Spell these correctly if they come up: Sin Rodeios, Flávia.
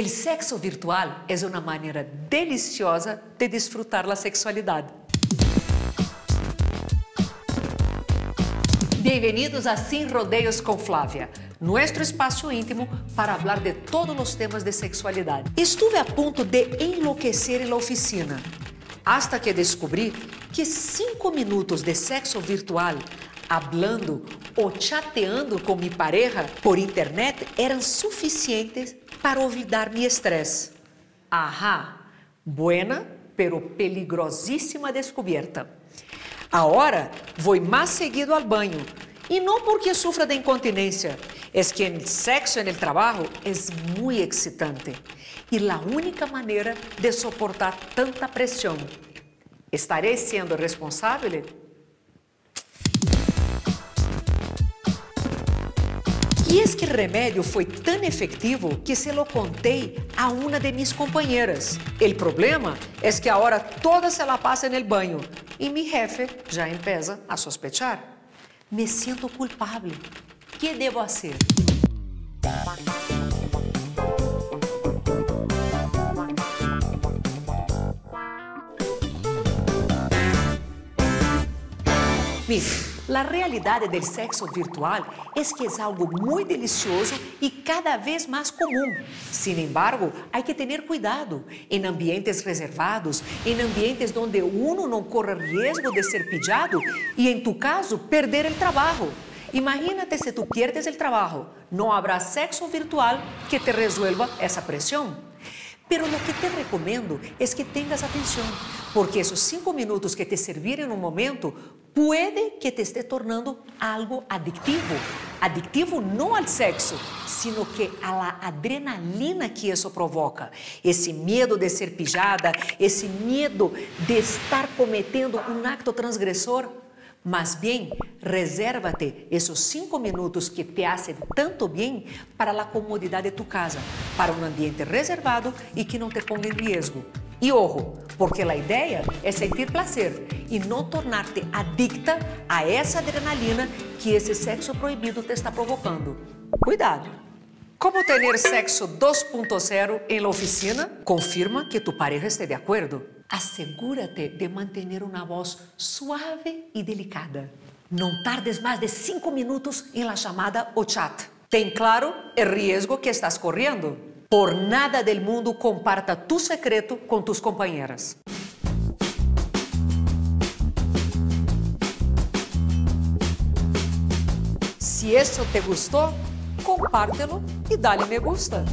O sexo virtual é uma maneira deliciosa de desfrutar da sexualidade. Bem-vindos a Sin Rodeios com Flávia, nosso espaço íntimo para falar de todos os temas de sexualidade. Estive a ponto de enlouquecer na oficina, hasta que descobri que 5 minutos de sexo virtual, hablando ou chateando com minha pareja por internet, eram suficientes para olvidar meu estresse. Ahá, buena, pero perigosíssima descoberta. Agora vou mais seguido ao banho. E não porque sofra de incontinência, é que o sexo no trabalho é muito excitante. E a única maneira de suportar tanta pressão. Estarei sendo responsável? E esse remédio foi tão efetivo que se lo contei a uma de minhas companheiras. O problema é que agora toda se la passa no banho e minha jefe já empieza a sospechar. Me sinto culpável. O que devo fazer? Miss, a realidade do sexo virtual é que é algo muito delicioso e cada vez mais comum. Sin embargo, há que ter cuidado em ambientes reservados, em ambientes onde uno não corre risco de ser pillado e, em tu caso, perder o trabalho. Imagínate se tu pierdes o trabalho, não haverá sexo virtual que te resuelva essa pressão. Pero lo que te recomendo é que tenhas atenção, porque esses 5 minutos que te servirem no momento pode que te esté tornando algo adictivo. Adictivo não ao sexo, sino que à adrenalina que isso provoca. Esse medo de ser pillada, esse medo de estar cometendo um acto transgressor. Mas bem, reserva-te esses 5 minutos que te fazem tanto bem para a comodidade de tu casa, para um ambiente reservado e que não te ponga em risco. E ojo, porque a ideia é sentir prazer e não tornar-te adicta a essa adrenalina que esse sexo proibido te está provocando. Cuidado! Como ter sexo 2.0 em la oficina? Confirma que tu pareja esteja de acordo. Assegura-te de manter uma voz suave e delicada. Não tardes mais de 5 minutos em la chamada ou chat. Ten claro o risco que estás correndo. Por nada del mundo comparta tu secreto com tus companheiras. Se isso te gostou, compártelo e dá-lhe me gusta.